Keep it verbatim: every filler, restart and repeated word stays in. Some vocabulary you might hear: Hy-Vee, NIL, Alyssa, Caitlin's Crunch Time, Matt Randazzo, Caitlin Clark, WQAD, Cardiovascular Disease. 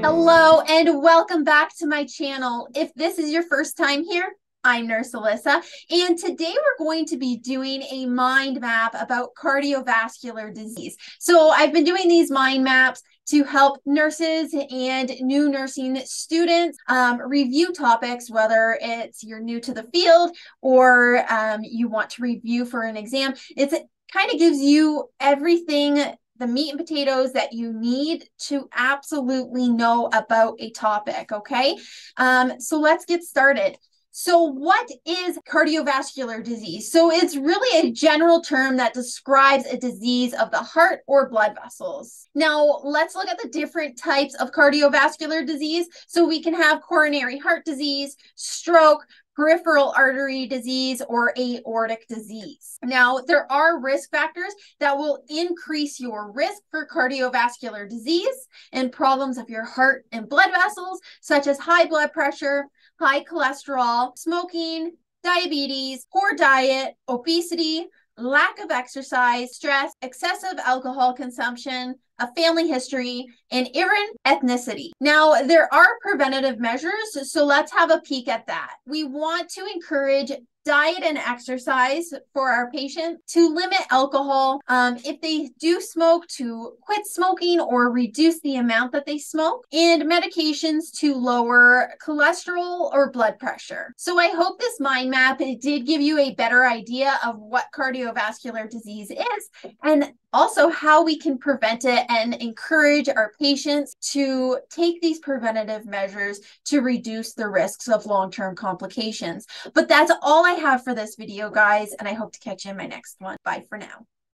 Hello and welcome back to my channel. If this is your first time here, I'm Nurse Alyssa, and today we're going to be doing a mind map about cardiovascular disease. So I've been doing these mind maps to help nurses and new nursing students um, review topics, whether it's you're new to the field or um, you want to review for an exam. It's, it kind of gives you everything, the meat and potatoes that you need to absolutely know about a topic, okay? Um, so let's get started. So what is cardiovascular disease? So it's really a general term that describes a disease of the heart or blood vessels. Now, let's look at the different types of cardiovascular disease. So we can have coronary heart disease, stroke, peripheral artery disease, or aortic disease. Now, there are risk factors that will increase your risk for cardiovascular disease and problems of your heart and blood vessels, such as high blood pressure, high cholesterol, smoking, diabetes, poor diet, obesity, lack of exercise, stress, excessive alcohol consumption, a family history, and even ethnicity. Now, there are preventative measures, so let's have a peek at that. We want to encourage diet and exercise for our patient, to limit alcohol. Um, if they do smoke, to quit smoking or reduce the amount that they smoke, and medications to lower cholesterol or blood pressure. So I hope this mind map did give you a better idea of what cardiovascular disease is, and also how we can prevent it and encourage our patients to take these preventative measures to reduce the risks of long-term complications. But that's all I have for this video, guys, and I hope to catch you in my next one. Bye for now.